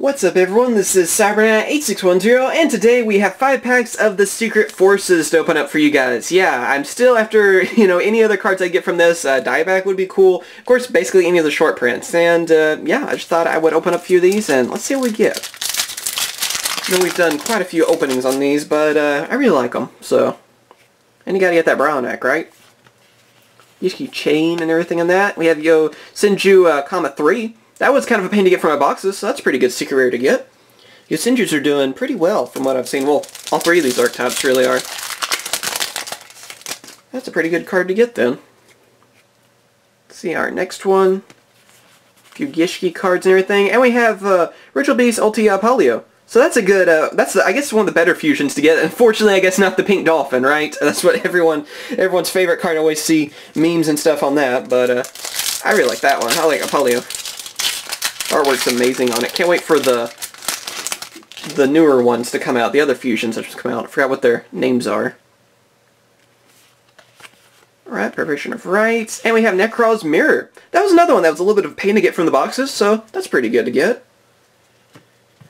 What's up everyone, this is Cybernet8610, and today we have 5 packs of the Secret Forces to open up for you guys. Yeah, I'm still after, any other cards I get from this. Dieback would be cool. Of course, basically any of the short prints. And, yeah, I just thought I would open up a few of these, and let's see what we get. I know we've done quite a few openings on these, but, I really like them, so. And you gotta get that Brownack, right? Gishki chain and everything on that. We have Yosenju Kama 3. That was kind of a pain to get from my boxes, so that's a pretty good secret rare to get. Yosenjus are doing pretty well from what I've seen. Well, all three of these archetypes really are. That's a pretty good card to get then. Let's see our next one. A few Gishki cards and everything. And we have Ritual Beast Ulti-Apelio. So that's a good, I guess one of the better fusions to get. Unfortunately, I guess not the Pink Dolphin, right? That's what everyone's favorite card. I always see memes and stuff on that, but I really like that one. I like Apelio. Artwork's amazing on it. Can't wait for the newer ones to come out, the other fusions that just come out. I forgot what their names are. Alright, Preparation of Rights. And we have Necroz Mirror. That was another one that was a little bit of a pain to get from the boxes, so that's pretty good to get.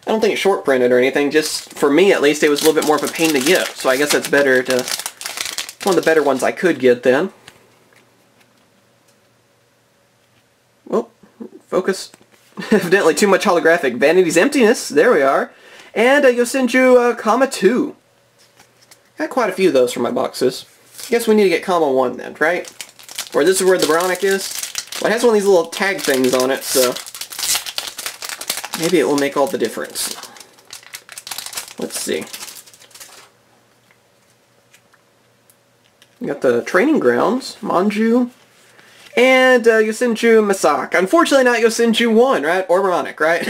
I don't think it's short printed or anything, just for me at least it was a little bit more of a pain to get, so I guess that's better to... one of the better ones I could get then. Well, focus. Evidently too much holographic. Vanity's Emptiness, there we are. And Yosenju Kama 2. Got quite a few of those from my boxes. I guess we need to get Kama 1 then, right? Or this is where the Brownick is. Well, it has one of these little tag things on it, so... maybe it will make all the difference. Let's see. We got the Training Grounds, Manju. And Yosenju Misak. Unfortunately not Yosenju 1, right? Or Brownick, right?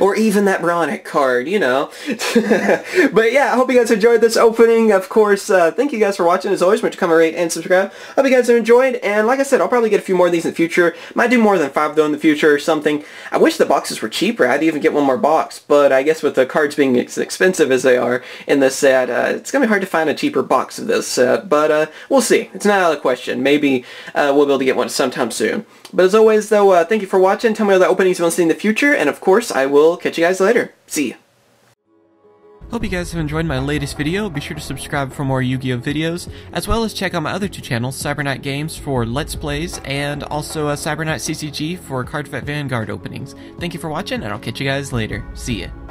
Or even that Brownick card, you know. But yeah, I hope you guys enjoyed this opening. Of course, thank you guys for watching. As always, remember to comment, rate, and subscribe. Hope you guys have enjoyed. And like I said, I'll probably get a few more of these in the future. Might do more than 5 though in the future or something. I wish the boxes were cheaper. I'd even get one more box. But I guess with the cards being as expensive as they are in this set, it's going to be hard to find a cheaper box of this set. But we'll see. It's not out of the question. Maybe we'll be able to get one sometime soon. But as always though, thank you for watching. Tell me other openings you want to see in the future, and of course I will catch you guys later. See ya. Hope you guys have enjoyed my latest video. Be sure to subscribe for more Yu-Gi-Oh videos, as well as check out my other 2 channels, Cyberknight Games for Let's Plays, and also Cyberknight CCG for Cardfight Vanguard openings. Thank you for watching, and I'll catch you guys later. See ya.